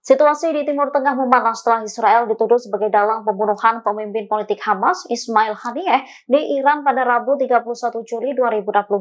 Situasi di Timur Tengah memanas setelah Israel dituduh sebagai dalang pembunuhan pemimpin politik Hamas, Ismail Haniyeh, di Iran pada Rabu 31 Juli 2024.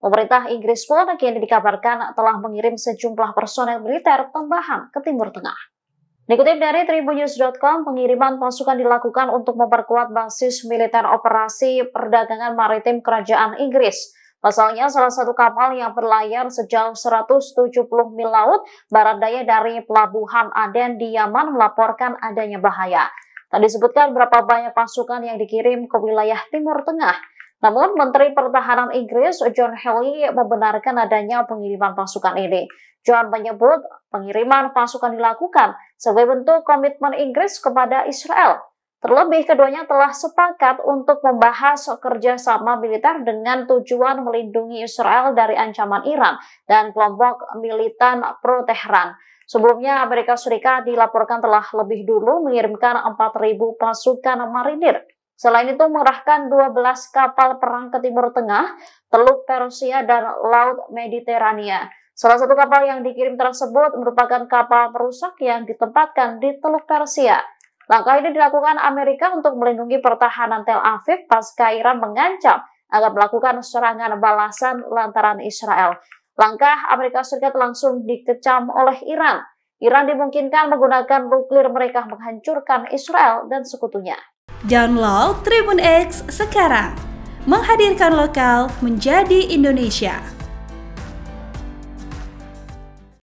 Pemerintah Inggris pun kini dikabarkan telah mengirim sejumlah personel militer tambahan ke Timur Tengah. Dikutip dari TribunX.com, pengiriman pasukan dilakukan untuk memperkuat basis militer operasi perdagangan maritim kerajaan Inggris. Pasalnya, salah satu kapal yang berlayar sejauh 170 mil laut barat daya dari pelabuhan Aden di Yaman melaporkan adanya bahaya. Tak disebutkan berapa banyak pasukan yang dikirim ke wilayah Timur Tengah. Namun, Menteri Pertahanan Inggris John Healey membenarkan adanya pengiriman pasukan ini. John menyebut pengiriman pasukan dilakukan sebagai bentuk komitmen Inggris kepada Israel. Terlebih, keduanya telah sepakat untuk membahas kerjasama militer dengan tujuan melindungi Israel dari ancaman Iran dan kelompok militan pro-Tehran. Sebelumnya, Amerika Serikat dilaporkan telah lebih dulu mengirimkan 4.000 pasukan marinir. Selain itu, mengerahkan 12 kapal perang ke Timur Tengah, Teluk Persia, dan Laut Mediterania. Salah satu kapal yang dikirim tersebut merupakan kapal perusak yang ditempatkan di Teluk Persia. Langkah ini dilakukan Amerika untuk melindungi pertahanan Tel Aviv pasca Iran mengancam agar melakukan serangan balasan lantaran Israel. Langkah Amerika Serikat langsung dikecam oleh Iran. Iran dimungkinkan menggunakan nuklir mereka menghancurkan Israel dan sekutunya. Download TribunX sekarang, menghadirkan lokal menjadi Indonesia.